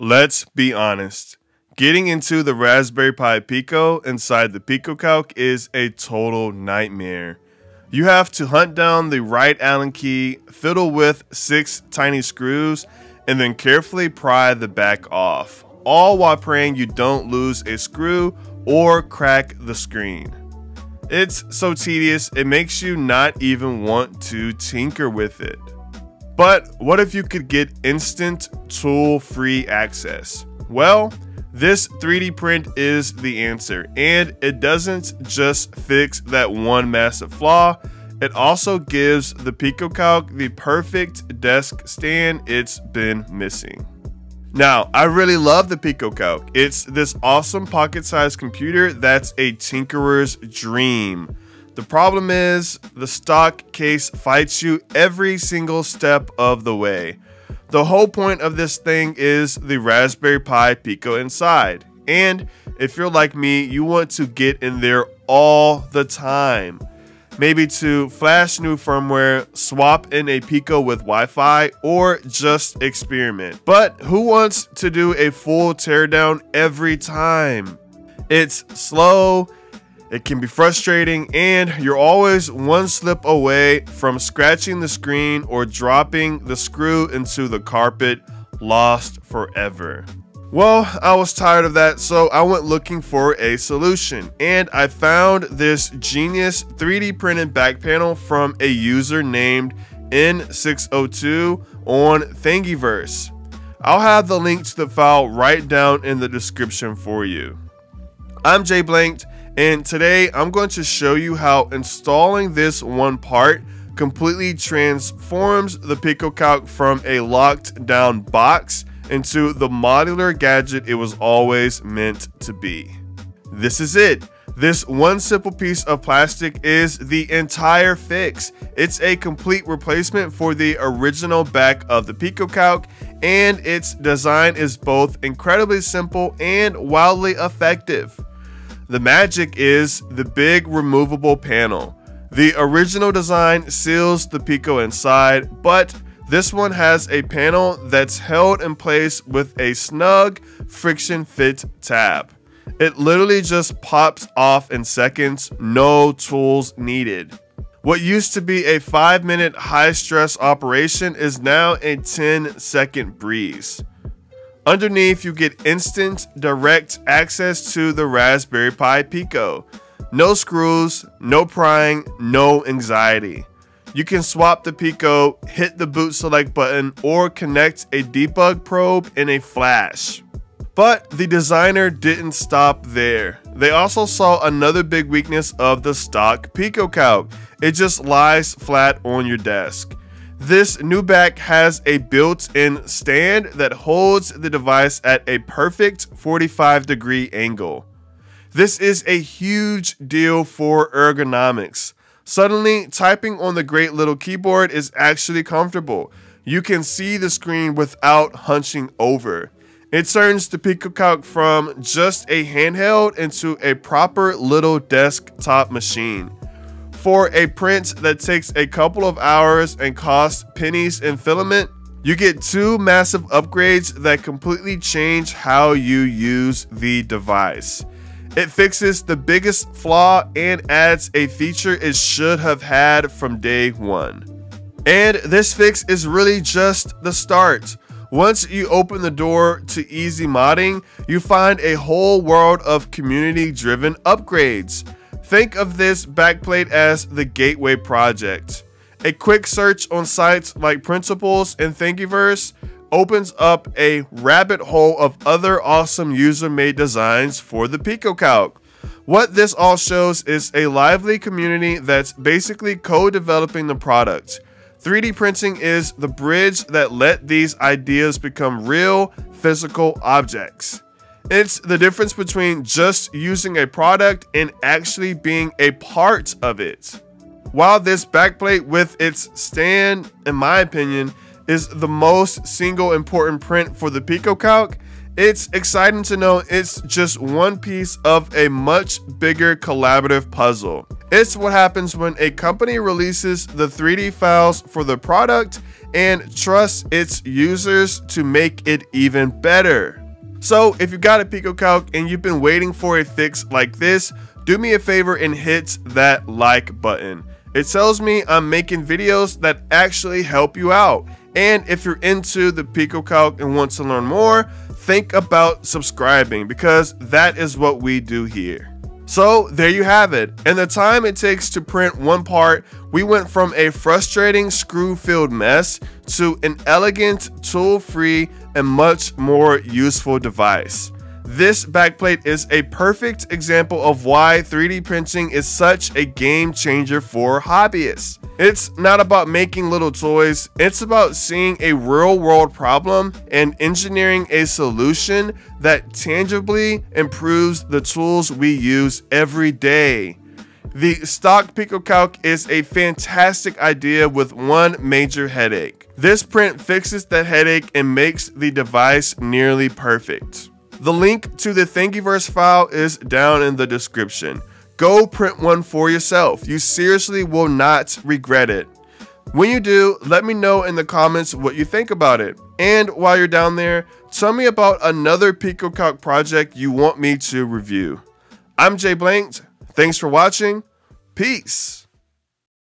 Let's be honest, getting into the Raspberry Pi Pico inside the PicoCalc is a total nightmare. You have to hunt down the right Allen key, fiddle with 6 tiny screws, and then carefully pry the back off, all while praying you don't lose a screw or crack the screen. It's so tedious, it makes you not even want to tinker with it. But what if you could get instant tool-free access? Well, this 3D print is the answer, and it doesn't just fix that one massive flaw, it also gives the PicoCalc the perfect desk stand it's been missing. Now, I really love the PicoCalc. It's this awesome pocket-sized computer that's a tinkerer's dream. The problem is, the stock case fights you every single step of the way. The whole point of this thing is the Raspberry Pi Pico inside. And if you're like me, you want to get in there all the time. Maybe to flash new firmware, swap in a Pico with Wi-Fi, or just experiment. But who wants to do a full teardown every time? It's slow, it can be frustrating, and you're always one slip away from scratching the screen or dropping the screw into the carpet, lost forever. Well, I was tired of that, so I went looking for a solution, and I found this genius 3D printed back panel from a user named N602 on Thingiverse. I'll have the link to the file right down in the description for you. I'm JBlanked, and today I'm going to show you how installing this one part completely transforms the PicoCalc from a locked down box into the modular gadget it was always meant to be. This is it. This one simple piece of plastic is the entire fix. It's a complete replacement for the original back of the PicoCalc, and its design is both incredibly simple and wildly effective. The magic is the big removable panel. The original design seals the Pico inside, but this one has a panel that's held in place with a snug friction fit tab. It literally just pops off in seconds, no tools needed. What used to be a 5-minute high-stress operation is now a 10-second breeze. Underneath, you get instant, direct access to the Raspberry Pi Pico. No screws, no prying, no anxiety. You can swap the Pico, hit the boot select button, or connect a debug probe in a flash. But the designer didn't stop there. They also saw another big weakness of the stock PicoCalc. It just lies flat on your desk. This new back has a built-in stand that holds the device at a perfect 45-degree angle. This is a huge deal for ergonomics. Suddenly, typing on the great little keyboard is actually comfortable. You can see the screen without hunching over. It turns the PicoCalc from just a handheld into a proper little desktop machine. For a print that takes a couple of hours and costs pennies in filament, you get two massive upgrades that completely change how you use the device. It fixes the biggest flaw and adds a feature it should have had from day one. And this fix is really just the start. Once you open the door to easy modding, you find a whole world of community-driven upgrades. Think of this backplate as the gateway project. A quick search on sites like Principles and Thingiverse opens up a rabbit hole of other awesome user-made designs for the PicoCalc. What this all shows is a lively community that's basically co-developing the product. 3D printing is the bridge that let these ideas become real, physical objects. It's the difference between just using a product and actually being a part of it. While this backplate with its stand, in my opinion, is the most single important print for the PicoCalc, it's exciting to know it's just one piece of a much bigger collaborative puzzle. It's what happens when a company releases the 3D files for the product and trust its users to make it even better. So if you got a PicoCalc and you've been waiting for a fix like this, do me a favor and hit that like button. It tells me I'm making videos that actually help you out. And if you're into the PicoCalc and want to learn more, think about subscribing, because that is what we do here. So there you have it. In the time it takes to print one part, we went from a frustrating screw-filled mess to an elegant, tool-free, and much more useful device. This backplate is a perfect example of why 3D printing is such a game changer for hobbyists. It's not about making little toys, it's about seeing a real-world problem and engineering a solution that tangibly improves the tools we use every day. The stock PicoCalc is a fantastic idea with one major headache. This print fixes that headache and makes the device nearly perfect. The link to the Thingiverse file is down in the description. Go print one for yourself. You seriously will not regret it. When you do, let me know in the comments what you think about it. And while you're down there, tell me about another PicoCalc project you want me to review. I'm JBlanked. Thanks for watching. Peace.